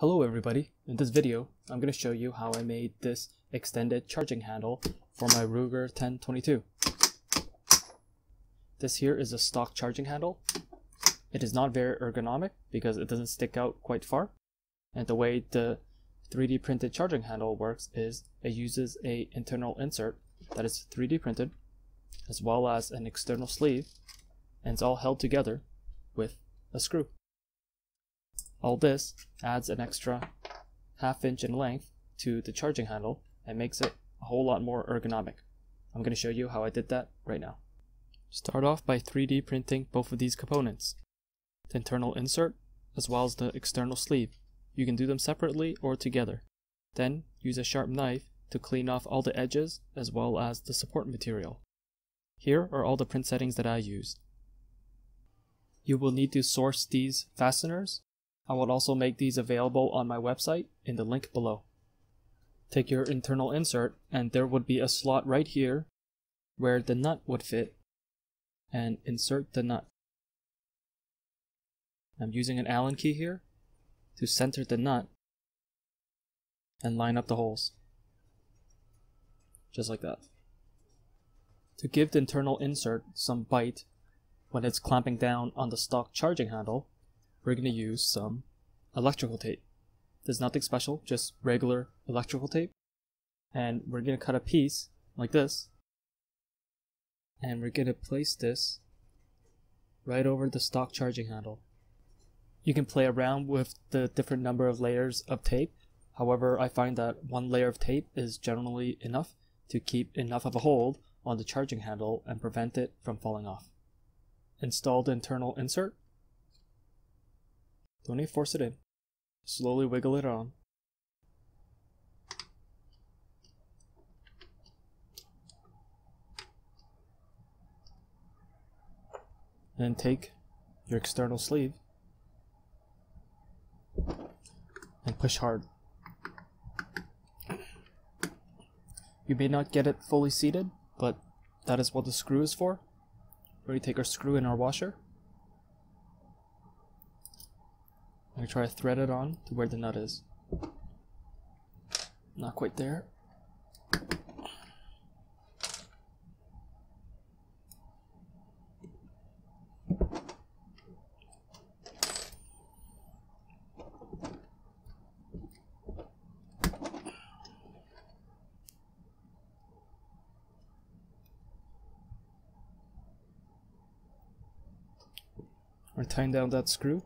Hello everybody, in this video I'm going to show you how I made this extended charging handle for my Ruger 10/22. This here is a stock charging handle. It is not very ergonomic because it doesn't stick out quite far, and the way the 3D printed charging handle works is it uses an internal insert that is 3D printed as well as an external sleeve, and it's all held together with a screw. All this adds an extra ½ inch in length to the charging handle and makes it a whole lot more ergonomic. I'm going to show you how I did that right now. Start off by 3D printing both of these components, the internal insert as well as the external sleeve. You can do them separately or together. Then use a sharp knife to clean off all the edges as well as the support material. Here are all the print settings that I used. You will need to source these fasteners. I will also make these available on my website in the link below. Take your internal insert, and there would be a slot right here where the nut would fit, and insert the nut. I'm using an Allen key here to center the nut and line up the holes, just like that. To give the internal insert some bite when it's clamping down on the stock charging handle, we're going to use some electrical tape. There's nothing special, just regular electrical tape. And we're going to cut a piece like this. And we're going to place this right over the stock charging handle. You can play around with the different number of layers of tape. However, I find that one layer of tape is generally enough to keep enough of a hold on the charging handle and prevent it from falling off. Install the internal insert. Don't need to force it in. Slowly wiggle it on. And then take your external sleeve and push hard. You may not get it fully seated, but that is what the screw is for. We're going to take our screw and our washer. I'm going to try to thread it on to where the nut is. Not quite there. We're tying down that screw.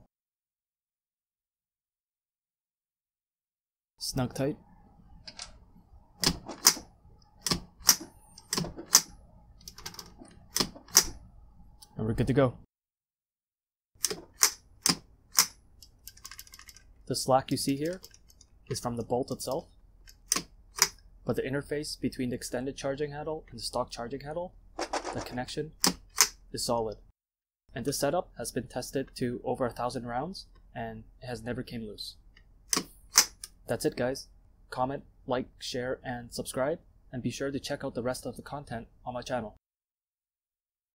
Snug tight. And we're good to go. The slack you see here is from the bolt itself, but the interface between the extended charging handle and the stock charging handle, the connection is solid. And this setup has been tested to over 1,000 rounds, and it has never came loose. That's it guys. Comment, like, share, and subscribe, and be sure to check out the rest of the content on my channel.